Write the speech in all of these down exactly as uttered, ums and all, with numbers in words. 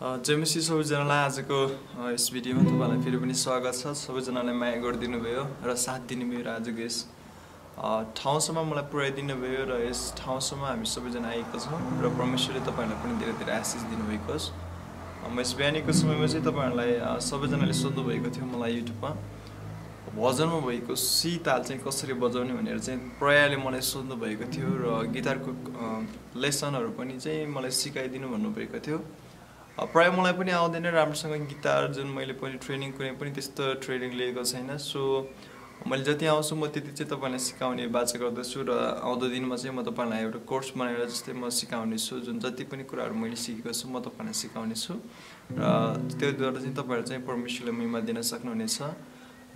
Jaimashi सबैजनालाई आजको यस भिडियोमा तपाईलाई फेरि पनि स्वागत छ सबैजनाले माया गरिदिनु भयो र साथ दिनुभयो आजको यस ठाउँसम्म मलाई पुर्याइदिनु भयो र यस ठाउँसम्म हामी सबैजना आएको छौं र परमेश्वरले तपाईलाई पनि धेरै धेरै आशीष दिनुभएको छ म यस बिहानीको समयमा चाहिँ तपाईलाई सबैजनाले सोध्नु भएको थियो मलाई युट्युबमा भजनमा भएको सी ताल चाहिँ कसरी बजाउने भनेर चाहिँ प्रयाले मलाई सोध्नु भएको थियो र गिटारको लेसनहरु पनि चाहिँ मलाई सिकाइदिनु भन्नु भएको थियो प्राय मलाई पनि आउँदैन राम्रोसँग गिटार जुन मैले पनि ट्रेनिङ कुनै पनि त्यस्तो ट्रेनिङ लिएको छैन सो मैले जति आउँछु म त्यति चाहिँ तपाईलाई सिकाउने बाचा गर्दछु र आउँदो दिनमा चाहिँ म तपाईलाई एउटा कोर्स बनाएर जस्तै म सिकाउने छु जुन जति पनि कुराहरु मैले सिकेको छु म तपाईलाई सिकाउने छु र त्योद्वारा चाहिँ तपाईहरु चाहिँ परमेश्वरले महिमा दिन सक्नुहुनेछ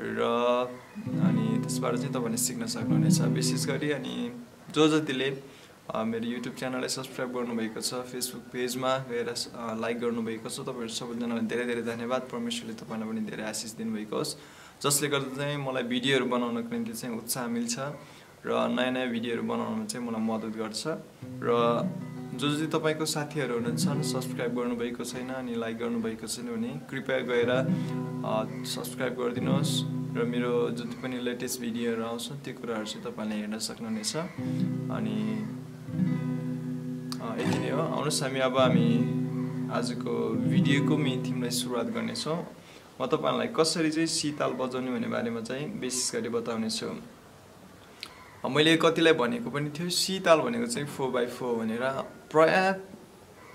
र अनि त्यसबाट चाहिँ तपाईले सिक्न सक्नुहुनेछ विशेष गरी अनि जो जतिले मेरो युट्युब च्यानललाई सब्स्क्राइब गर्नुभएको छ फेसबुक पेजमा गएर लाइक गर्नुभएको छ तपाईहरु सबैजनालाई धेरै धेरै धन्यवाद परमेश्वरले तपाईलाई पनि धेरै आशीष दिनुभएको होस् जसले गर्दा चाहिँ मलाई भिडियोहरु बनाउनको निम्ति चाहिँ उत्साह मिल्छ र नयाँ नयाँ भिडियोहरु बनाउनमा चाहिँ मलाई मद्दत गर्छ र जो जो तपाईको साथीहरु हुनुहुन्छ सब्स्क्राइब गर्नुभएको छैन अनि लाइक गर्नुभएको छैन भने कृपया गएर सब्स्क्राइब गरिदिनुहोस् र मेरो जति पनि लेटेस्ट भिडियोहरु आउँछ त्यो कुराहरु चाहिँ तपाईले हेर्न सक्नुहुनेछ अनि यति नै हो आउनुस हामी अब हामी आजको भिडियोको मेन थीमलाई सुरुवात गर्ने छौं म तपाईलाई कसरी चाहिँ सी ताल बजाउने भन्ने बारेमा चाहिँ विशेष गरी बताउने छु मैले कतिलाई भनेको पनि थियो सी ताल भनेको चाहिँ four by four भनेर प्राय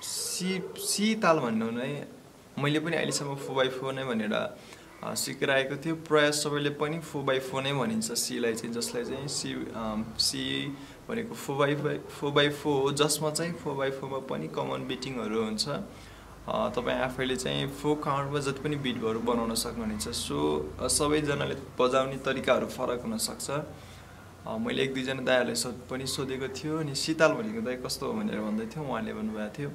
सी सी ताल भन्नु नै मैले पनि अहिलेसम्म four by four नै भनेर सिकेर आएको थियो प्राय सबैले पनि four by four नै भनिन्छ सी लाई चाहिँ जसलाई चाहिँ सी सी भनेको four by four हो जसमा चाहिँ four by four मा पनि कमन बिटिङहरु हुन्छ तपाई आफैले चाहिँ four काउन्टमा जति पनि बिटहरु बनाउन सक्नुहुन्छ सो सबैजनाले बजाउने तरिकाहरु फरक हुन सक्छ मैले एक दुई जना दाइहरुलाई पनि सोधेको थियो अनि सीताल भनेको दाइ कस्तो हो भनेर भन्दै थियो उहाँले भन्नुभएको थियो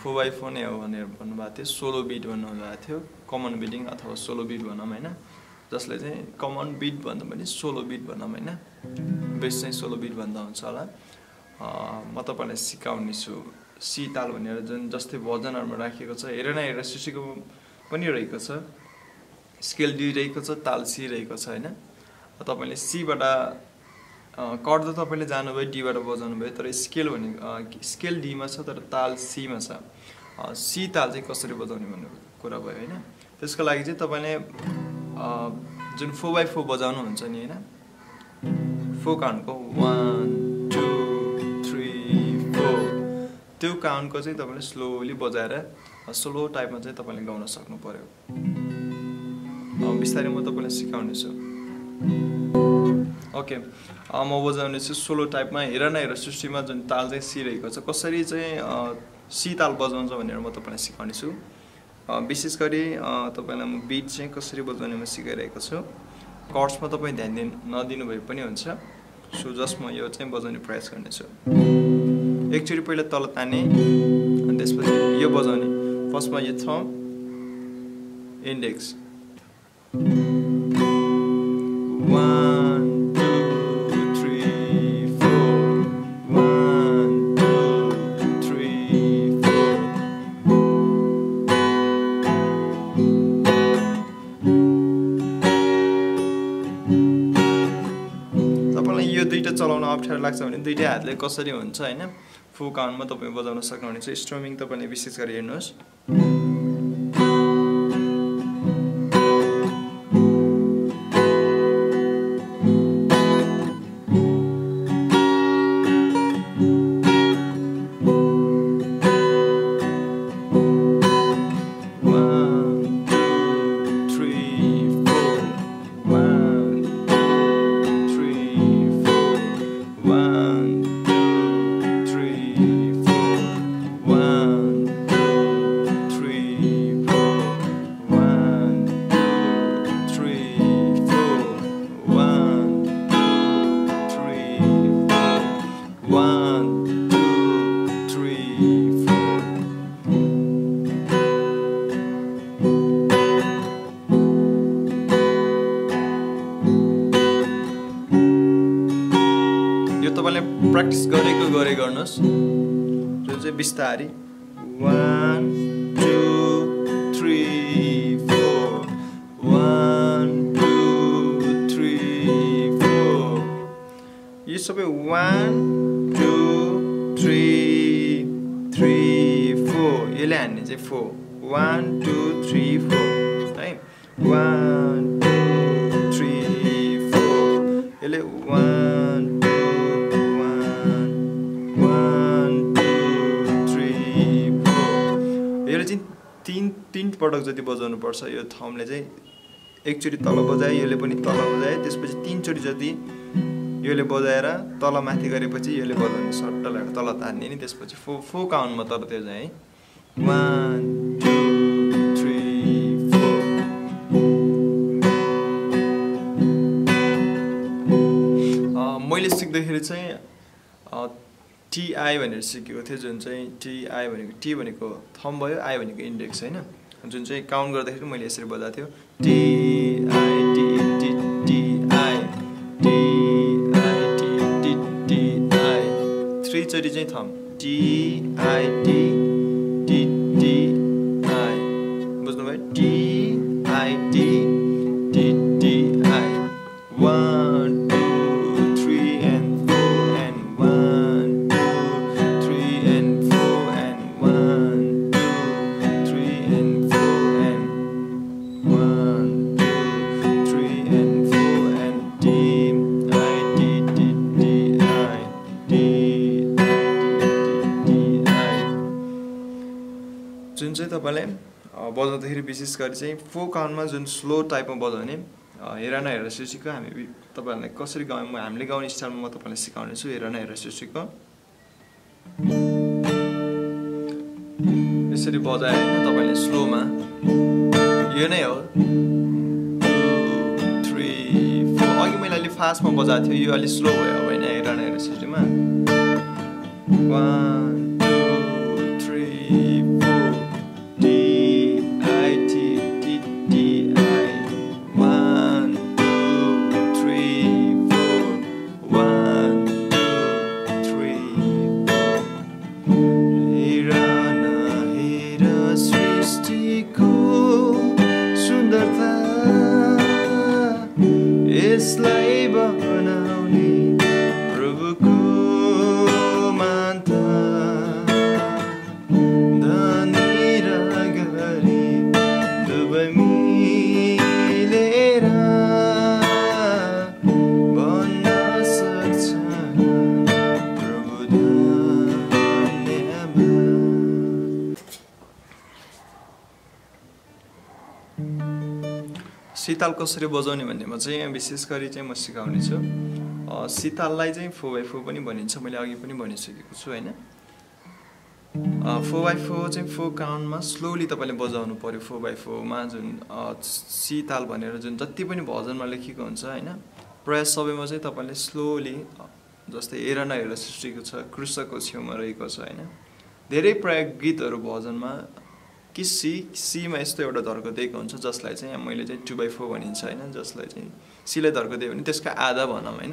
four by four नै हो भनेर भन्नुभएको थियो sixteen बिट भन्नुभएको थियो कमन बिटिङ अथवा sixteen बिट भनम हैन जसले चाहिँ कमन बिट भन्दा पनि sixteen बिट भनम हैन बेस चाहिँ sixteen बिट भन्दा हुन्छ होला म तपाईलाई सिकाउने छु सी ताल भनेर जुन जस्तै भजनहरुमा राखेको छ हेरेन हेरेर सिसीको पनि रहेको छ स्केल डी रहेको छ ताल सी रहेको छ हैन तपाईले सी बाट कर्ड त तपाईले जानुभयो डी बाट बजाउनु भयो तर स्केल भने स्केल डी मा छ तर ताल सी मा छ सी ताल चाहिँ कसरी बजाउने भन्ने कुरा भयो हैन त्यसको लागि चाहिँ तपाईले जुन four by four बजाउनु हुन्छ नि हैन four काउन्टको one two three four त्यो काउन्टको चाहिँ तपाईले स्लोली बजाएर स्लो टाइपमा चाहिँ तपाईले गाउन सक्नु पर्यो अब बिस्तारै म तपाईलाई सिकाउने छु ओके म बजाउने छु स्लो टाइपमा हेरन हेर सृष्टिमा जुन ताल चाहिँ सी रहेको छ कसरी चाहिँ सी ताल बजाउँछ भनेर म तपाईलाई सिकाउने छु विशेष गरी तपाईलाई म बीट चाहिँ कसरी बजाउनेमा सिकाइरहेको छु कर्ड्समा तपाई ध्यान दिन नदिनु भए पनि हुन्छ सो जस्ट म यो चाहिँ बजाउने प्रयास गर्ने छु एकचोटी पहिला तल ताने अनि त्यसपछि यो बजाउने फर्स्टमा यो थम इन्डेक्स तपाईलाई यो दुईटा चलाउन अप्ठ्यारो लाग्छ भने दुईटा हातले कसरी हुन्छ हैन फुल काउन्टमा तपाई बजाउन सक्नुहुनेछ स्ट्रमिङ तपाईले विशेष गरी हेर्नुहोस् प्र्याक्टिस गरेको गरे गर्नुस् जुन चाहिँ बिस्तारी one two hele hanne चाहिँ four one two three four है one two three four hele one two one one two three four यो चाहिँ तीन तीन पटक जति बजाउनु पर्छ यो थम्बले चाहिँ एकचोटी तल बजाए यसले पनि तल बजाए त्यसपछि तीन चोटी जति यसले बजाएर तल माथि गरेपछि यसले बजाउने सट्टलाको तल तान्ने नि त्यसपछि फो फो काउन्टमा तर त्यो चाहिँ one two three four अ मैले सिक्दाखेरि चाहिँ अ टी आई भनेर सिकेको थिए जुन चाहिँ टी आई भनेको टी भनेको थम्ब भयो आई भनेको इन्डेक्स हैन जुन चाहिँ काउन्ट गर्दाखेरि मैले यसरी बजाएको थियो T I T T T I T I T T T I three चोटी चाहिँ थम्ब टी आई टी बजाउँदाखेरि विशेष गरी चाहिँ फोर काउन्टमा जुन स्लो टाइपमा बजाउने हेर न हेरेर सिक्यो हामी तपाईहरुलाई कसरी गाउँमा हामीले गाउने स्टाइलमा म तपाईलाई सिकाउने छु हेर न हेरेर सिक्यो यसरी बजाए हैन तपाईले स्लोमा यो नै हो two three four अघि मैले अलि फास्टमा बजाएको थियो यो अलि स्लो भयो हैन हेर न हेरेर सिस्टममा one शीतल कसरी बजाउने भन्नेमा चाहिँ विशेष गरी चाहिँ म सिकाउने छु शीतललाई चाहिँ four by four पनि भनिन्छ मैले अघि पनि भनिसकेको छु हैन four by four चाहिँ four काउन्टमा स्लोली तपाईले बजाउनु पर्यो four by four मा जुन शीतल भनेर जुन जति पनि भजनमा लेखिएको हुन्छ हैन प्रयास सबैमा चाहिँ तपाईले स्लोली जस्तै हेर न हेर सृष्टिको छ कृष्णको छेउमा रहेको छ हैन धेरै प्रयोग गीतहरु भजनमा कि सी सी मा यस्तो एउटा धर्को दिएको हुन्छ जसलाई चाहिँ मैले चाहिँ two by four भनिन्छ हैन जसलाई चाहिँ सी लाई धर्को दिए भने त्यसको आधा भनम हैन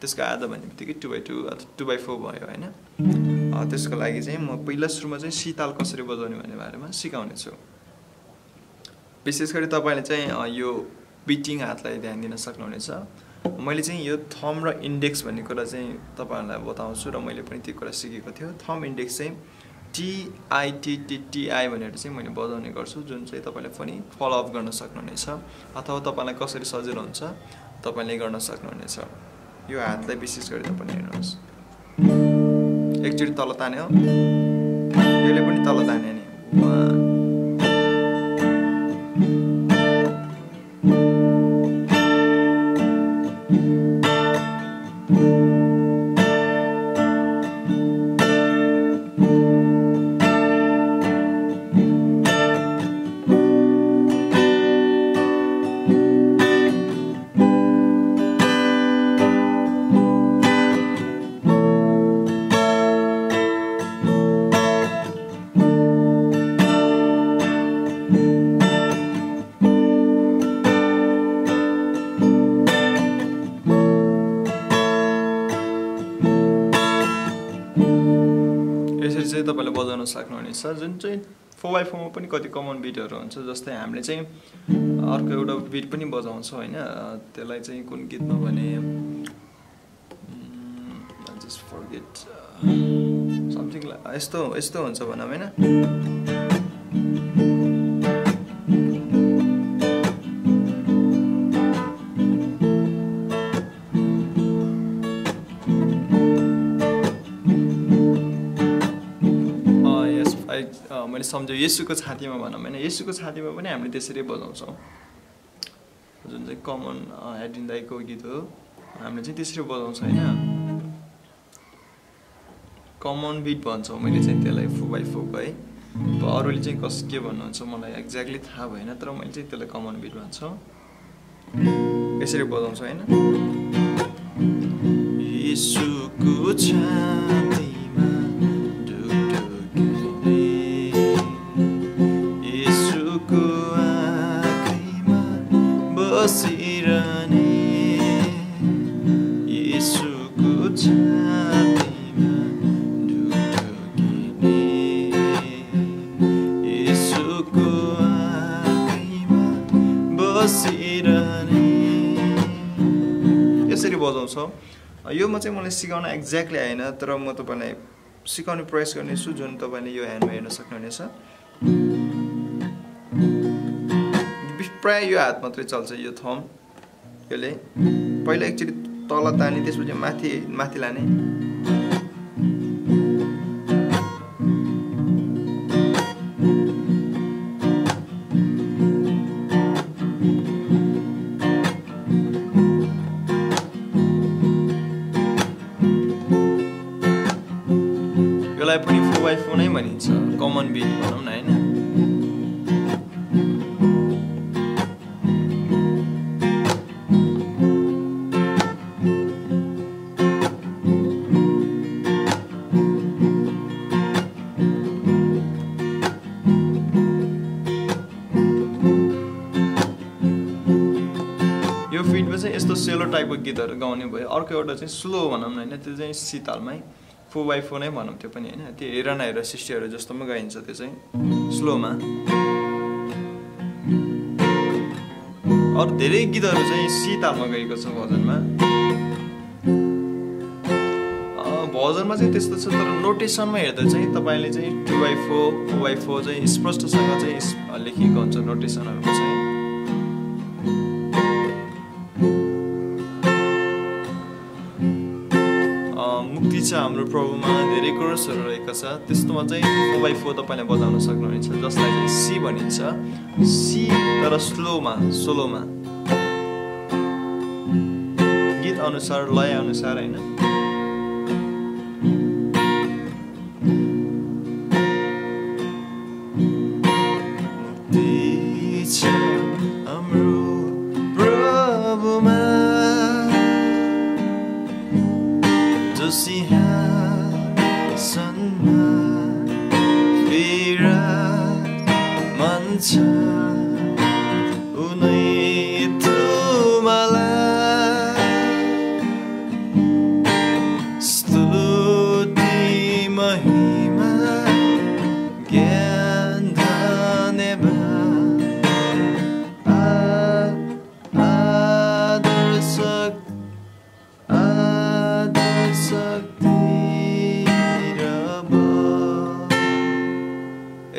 त्यसको आधा भन्नेबित्तिकै two by two अथवा two by four भयो हैन अ त्यसको लागि चाहिँ म पहिला सुरुमा चाहिँ सी ताल कसरी बजाउने भन्ने बारेमा सिकाउने छु विशेष गरी तपाईले चाहिँ यो बिटिङ हातलाई ध्यान दिन सक्नुहुनेछ मैले चाहिँ यो थम र इन्डेक्स भन्ने कुरा चाहिँ तपाईहरुलाई बताउँछु र मैले पनि त्यो कुरा सिकेको थियो थम इन्डेक्स चाहिँ T I T T T I भनेर चाहिँ मैले बजाउने गर्छु जुन चाहिँ तपाईले पनि फलो अप गर्न सक्नुहुनेछ अथवा तपाईलाई कसरी सजिलो हुन्छ तपाईले गर्न सक्नुहुनेछ यो हातलाई विशेष गरी तपाईले हेर्नुहोस् एकचोटी तल तान्यो यसले पनि तल तान्यो नि तपाईले बजाउन सक्नुहुनेछ जुन चाहिँ four by four मा पनि कति कमन बिटहरु हुन्छ जस्तै हामीले चाहिँ अर्को एउटा बिट पनि बजाउँछौ हैन त्यसलाई चाहिँ कुन गीतमा भने I just forget something like यस्तो यस्तो हुन्छ भनम हैन सम्झो येशूको छातीमा भनौँ हैन येशूको छातीमा पनि हामीले त्यसरी बजाउँछौं जुन चाहिँ कमन एडिन दाइको गीत हो हामीले चाहिँ त्यसरी बजाउँछौं हैन कमन बीट भन्छौं मैले चाहिँ त्यसलाई four by four है अरूले चाहिँ कस के भन्नुहुन्छ मलाई एक्ज्याक्टली थाहा भएन तर मैले चाहिँ त्यसलाई कमन बीट भन्छौं यसरी बजाउँछौं हैन येशूको छाती यो म चाहिँ मलाई सिकाउन एक्ज्याक्टली आएन तर म तपाईलाई सिकाउने प्रयास गर्नेछु जुन तपाईले यो ह्यान्डमा हेर्न सक्नुहुनेछ प्राय यो हात मात्रै चल्छ यो थम यसले पहिला एकचोटी तल तानी त्यसपछि माथि माथि लाने four by four नै भनिन्छ कमन बीट भनौं न हैन यो फिटमा चाहिँ यस्तो सेलो टाइपको गीतहरु गाउने भयो अर्को एउटा चाहिँ स्लो भनौं न हैन त्यो चाहिँ सी तालमै four by four नै भनौँ त्यो पनि हैन त्यो हेर न हेर सिस्टीहरु जस्तोमा गाइन्छ त्यो चाहिँ स्लोमा अरु धेरै गीतहरु चाहिँ सी तालमा गाएको छ भजनमा अ भजनमा चाहिँ त्यस्तो छ तर नोटेसनमा हेर्दा चाहिँ तपाईले चाहिँ two by four four by four चाहिँ स्पष्टसँग चाहिँ लेखिएको हुन्छ नोटेसनहरुमा चाहिँ हाम्रो प्रभुमा धेरै कोरसहरु रहेका छ त्यस्तोमा चाहिँ four by four तपाईले बजाउन सक्नुहुन्छ जसलाई चाहिँ सी भनिन्छ सी तर स्लोमा सोलोमा गीत अनुसार लय अनुसार हैन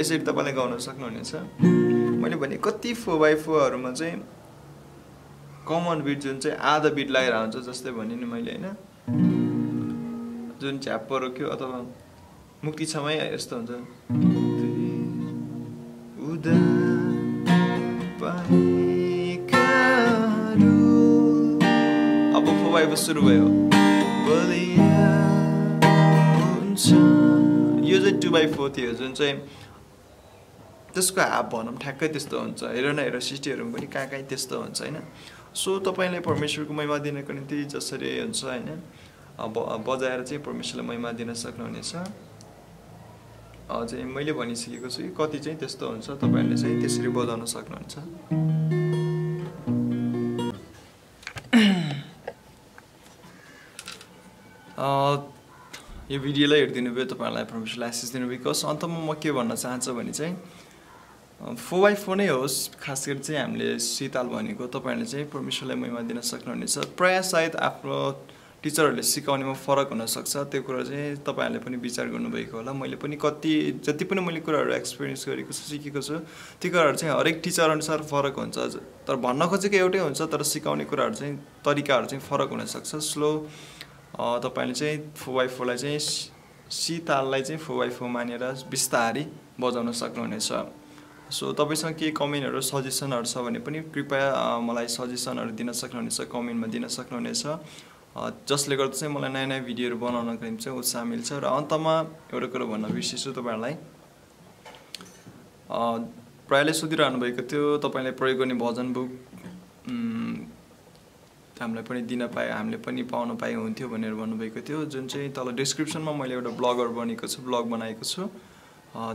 यसरी तपाईले गाउन सक्नुहुनेछ मैले भने कति four by four हरुमा चाहिँ कमन बीट जुन चाहिँ आधा बीट लागेर आउँछ जस्तै भने नि मैले हैन जुन च्याप्पो रोक्यो अथवा मुक्ति छमै यस्तो हुन्छ उदा पाइकारू अब four by four सुरु भयो बलिया हुन्छ यो चाहिँ two by four थियो जुन चाहिँ त्यसको हाफ भनम ठ्याक्कै त्यस्तो हुन्छ हेर न हेर सिस्टीहरु पनि कहाँ कहाँ त्यस्तो हुन्छ हैन सो तपाईले परमेश्वरको महिमा दिनको निम्ति जसरी हुन्छ हैन बजाएर चाहिँ परमेश्वरलाई महिमा दिन सक्नुहुनेछ अझै मैले भनिसकेको छु कति चाहिँ त्यस्तो हुन्छ तपाईले चाहिँ त्यसरी बजाउन सक्नुहुन्छ अ यो भिडियोलाई हेर्दिनु भयो तपाईलाई परमेश्वरले आशीष दिनुभयो बिकज अन्तमा म के भन्न चाहन्छु भने चाहिँ four by four नै होस् खास गरी चाहिँ हामीले सी ताल भनेको तपाईहरुले चाहिँ परमेश्वरलाई महिमा दिन सक्नुहुनेछ प्राय सायद आफ्नो टिचरहरुले सिकाउनेमा फरक हुन सक्छ त्यो कुरा चाहिँ तपाईहरुले पनि विचार गर्नुभएको होला मैले पनि कति जति पनि मैले कुराहरु एक्सपीरियन्स गरेको छु सिकेको छु ती कुराहरु चाहिँ हरेक टिचर अनुसार फरक हुन्छ तर भन्न खोजेको एउटै हुन्छ तर सिकाउने कुराहरु चाहिँ तरिकाहरु चाहिँ फरक हुन सक्छ स्लो तपाईहरुले चाहिँ four by four लाई चाहिँ सीताललाई चाहिँ फोर बाई फोर मानेर विस्तारै बजाउन सक्नुहुनेछ। सो तपाईसँग के कमेन्टहरु सजेसनहरु छ भने पनि कृपया मलाई सजेसनहरु दिन सक्नुहुनेछ, कमेन्टमा दिन सक्नुहुनेछ, जसले गर्दा चाहिँ मलाई नयाँ नयाँ भिडियोहरु बनाउनको लागि चाहिँ उत्साह मिल्छ। र अन्तमा एउटा कुरा भन्न बिर्सेछु तपाईहरुलाई, प्रायले सोधिरहनु भएको थियो तपाईले प्रयोग गर्ने भजन बुक हामीलाई पनि दिन पाए हामीले पनि पाउन पाए हुन्थ्यो भनेर भन्नुभएको थियो, जुन चाहिँ तल डिस्क्रिप्सनमा मैले एउटा ब्लगर बनेको छु ब्लग बनाएको छु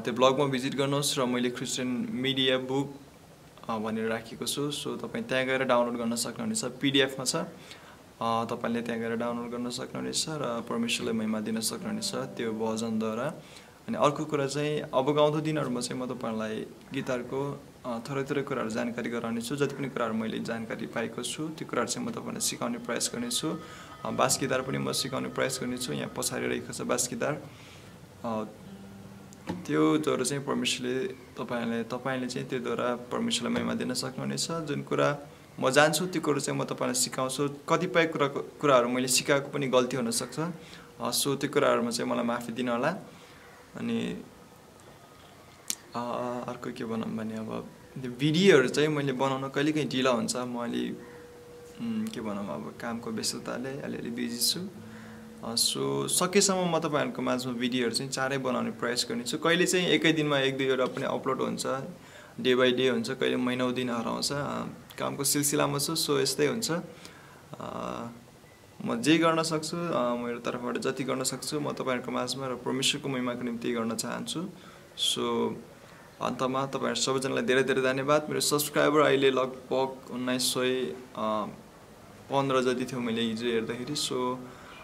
त्यो ब्लगमा भिजिट गर्नुहोस्। र मैले क्रिस्चियन मिडिया बुक भनेर राखेको छु, सो तपाईं त्यहाँ गएर डाउनलोड गर्न सक्नुहुनेछ, पीडीएफमा छ, तपाईले त्यहाँ गएर डाउनलोड गर्न सक्नुहुनेछ र परमेश्वरलाई महिमा दिन सक्नुहुनेछ त्यो भजनद्वारा। अनि अर्को कुरा चाहिँ अबको आउँदो दिनहरुमा चाहिँ म तपाईलाई गिटारको थोरै थोरै कुराहरु जानकारी गराउनेछु, जति पनि कुराहरु मैले जानकारी पाएको छु त्यो कुराहरु चाहिँ म तपाईलाई सिकाउने प्रयास गर्नेछु। बास गिटार पनि म सिकाउने प्रयास गर्नेछु, यहाँ पछाडि रहेको छ बास गिटार, त्यो द्वारा चाहिँ परमेश्वरले तपाईलाई तपाईले चाहिँ त्यो द्वारा परमेश्वरलाई महिमा दिन सक्नुहुनेछ। जुन कुरा म जान्छु त्यो कुरा चाहिँ म तपाईलाई सिकाउँछु, कतिपय कुरा कुराहरु मैले सिकाएको पनि गल्ती हुन सक्छ, सो त्यो कुराहरुमा चाहिँ मलाई माफी दिनु होला। अनि अर्को के भनौं भने अब त्यो भिडियोहरु चाहिँ मैले बनाउन कहिलेकाहीँ ढिला हुन्छ, म अलि के भनौं अब कामको व्यस्तताले अलिअलि बिजी छु। सो सकेसम्म म तपाईहरुको माझमा भिडियोहरु चाहिँ चाँडै बनाउने प्रयास गर्नेछु। कहिले चाहिँ एकै दिनमा एक दुईवटा पनि अपलोड हुन्छ, डे बाई डे हुन्छ, कहिले महिनौ दिन हराउँछ, कामको सिलसिलामा छु, सो यस्तै हुन्छ। म जे गर्न सक्छु मेरो तर्फबाट जति गर्न सक्छु म तपाईहरुको माझमा र परमेश्वरको महिमाको निम्ति गर्न चाहन्छु। सो अन्तमा तपाईहरु सबैजनालाई धेरै धेरै धन्यवाद। मेरो सब्स्क्राइबर अहिले लगभग उन्नाइस सय पन्ध्र जति थियो मैले हिजो हेर्दाखेरि, सो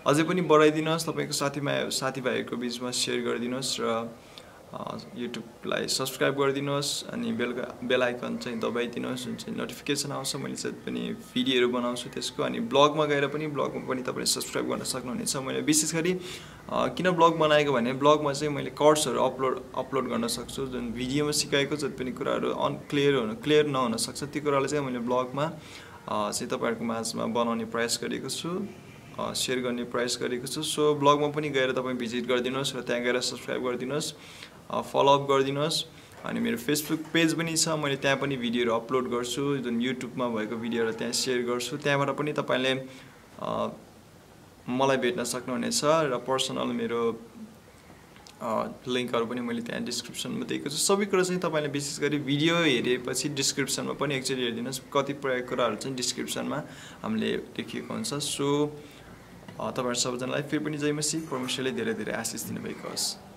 अझै पनि बढाइदिनुहोस्, तपाईको साथीमा साथीभाइहरुको बीचमा शेयर गरिदिनुहोस् र युट्युबलाई सब्स्क्राइब गरिदिनुहोस् अनि बेल बेल आइकन चाहिँ दबाइदिनुहोस्, जुन चाहिँ नोटिफिकेसन आउँछ मैले जति पनि भिडियोहरु बनाउँछु त्यसको। अनि ब्लगमा गएर पनि ब्लगमा पनि तपाईले सब्स्क्राइब गर्न सक्नुहुनेछ। मैले विशेष गरी किन ब्लग बनाएको भने ब्लगमा चाहिँ मैले कोर्सहरु अपलोड अपलोड गर्न सक्छु, जुन भिडियोमा सिकाएको जति पनि कुराहरु अनक्लियर हुन क्लियर नहुन सक्छ, त्यो कुराले चाहिँ मैले ब्लगमा चाहिँ तपाईहरुको माझमा बनाउने प्रयास गरेको छु, शेयर गर्ने प्रयास गरेको छु। सो ब्लगमा पनि गएर तपाई भिजिट गरिदिनुहोस् र त्यहाँ गएर सब्स्क्राइब गरिदिनुहोस्, फलो अप गरिदिनुहोस्। अनि मेरो फेसबुक पेज पनि छ, मैले त्यहाँ पनि भिडियोहरु अपलोड गर्छु, जुन युट्युबमा भएको भिडियोहरु त्यहाँ शेयर गर्छु, त्यहाँबाट पनि तपाईले मलाई भेट्न सक्नुहुनेछ। र पर्सनल मेरो लिंकहरु पनि मैले त्यहाँ डिस्क्रिप्सनमा दिएको छु। सबै कुरा चाहिँ तपाईले विशेष गरी भिडियो हेरेपछि डिस्क्रिप्सनमा पनि एकचोटी हेर्दिनुस्, कतिपय कुराहरु चाहिँ डिस्क्रिप्सनमा हामीले लेखिएको हुन्छ। सो तपाईहरु सबैजनालाई फेरि पनि जयमसी, परमेश्वरले धेरै धेरै आशीष दिनुभएको होस्।